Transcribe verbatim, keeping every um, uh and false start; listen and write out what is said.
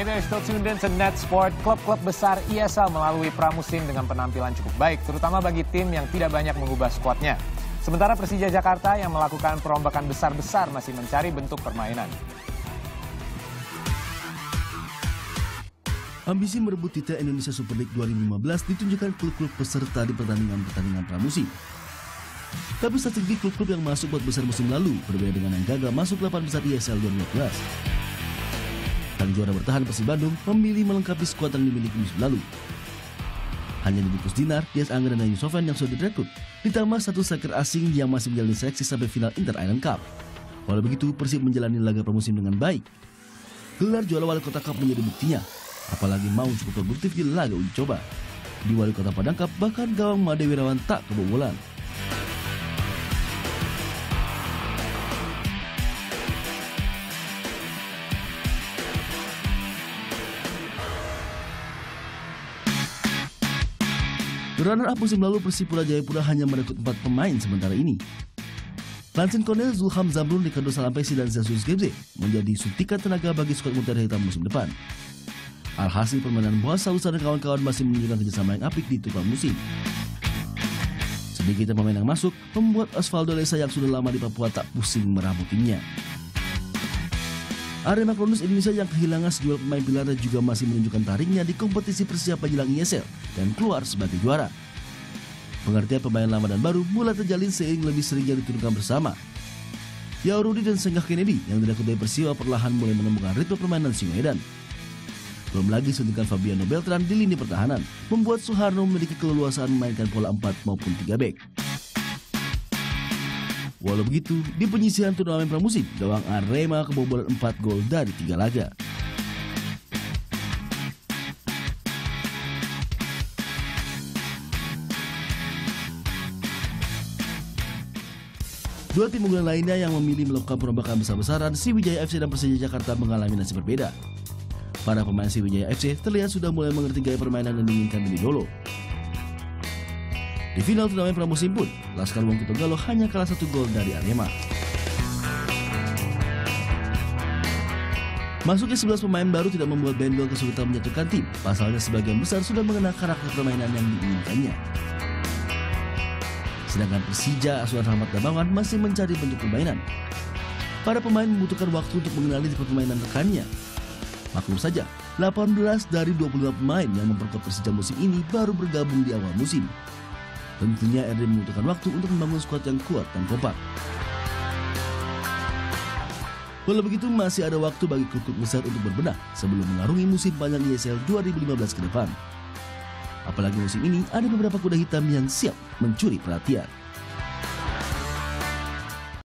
Hey there, still tuned in to Net Sport. Klub-klub besar I S L melalui pramusim dengan penampilan cukup baik, terutama bagi tim yang tidak banyak mengubah skuadnya. Sementara Persija Jakarta yang melakukan perombakan besar-besar masih mencari bentuk permainan. Ambisi merebut tita Indonesia Super League dua ribu lima belas ditunjukkan klub-klub peserta di pertandingan-pertandingan pramusim. Tapi strategi klub-klub yang masuk empat besar musim lalu berbeda dengan yang gagal masuk delapan besar I S L dua ribu lima belas. Sang juara bertahan Persib Bandung memilih melengkapi skuad yang dimiliki musim lalu. Hanya Dikus Dinar, Dias Angger, dan Yusovan yang sudah direkrut, ditambah satu striker asing yang masih menjalani seleksi sampai final Inter Island Cup. Walau begitu, Persib menjalani laga pramusim dengan baik. Gelar juara Wali Kota Cup menjadi buktinya, apalagi mau cukup produktif di laga uji coba. Di Wali Kota Padang Cup, bahkan gawang Made Wirawan tak kebobolan. Runner-up musim lalu Persipura Jayapura hanya merekrut empat pemain sementara ini. Lansin Konel, Zulham Zamrun, Ricardo Salampesi, dan Zasius Gebze menjadi suntikan tenaga bagi skuad Mutiara Hitam musim depan. Alhasil permainan Boas Salusa dan kawan-kawan masih menunjukkan kerjasama yang apik di tukang musim. Sedikitnya pemain yang masuk membuat Osvaldo Lesa yang sudah lama di Papua tak pusing meramu timnya. Arema Cronus Indonesia yang kehilangan sejumlah pemain pilarnya juga masih menunjukkan taringnya di kompetisi persiapan jelang I S L dan keluar sebagai juara. Pengertian pemain lama dan baru mulai terjalin seiring lebih seringnya diturunkan bersama. Yaurudi dan Senggah Kennedy yang direkrut dari Persiwa perlahan mulai menemukan ritme permainan Singoedan. Belum lagi suntikan Fabiano Beltran di lini pertahanan membuat Suharno memiliki keleluasaan memainkan pola empat maupun tiga bek. Walau begitu, di penyisihan turnamen pramusim, gawang Arema kebobolan empat gol dari tiga laga. Dua tim unggulan lainnya yang memilih melakukan perombakan besar-besaran, Sriwijaya F C dan Persija Jakarta mengalami nasib berbeda. Para pemain Sriwijaya F C terlihat sudah mulai mengerti gaya permainan yang diinginkan dari Dolo. Di final turnamen pramusim pun, Laskar Wong Kitogalo hanya kalah satu gol dari Arema. Masuknya sebelas pemain baru tidak membuat Bendol kesulitan menyatukan tim, pasalnya sebagian besar sudah mengenal karakter permainan yang diinginkannya. Sedangkan Persija asuhan Rahmat Dambawan masih mencari bentuk permainan. Para pemain membutuhkan waktu untuk mengenali tipe permainan rekannya. Maklum saja, delapan belas dari dua puluh lima pemain yang memperkuat Persija musim ini baru bergabung di awal musim. Tentunya R D membutuhkan waktu untuk membangun skuad yang kuat dan kompak. Walau begitu, masih ada waktu bagi klub-klub besar untuk berbenah sebelum mengarungi musim panjang I S L dua ribu lima belas ke depan. Apalagi musim ini ada beberapa kuda hitam yang siap mencuri perhatian.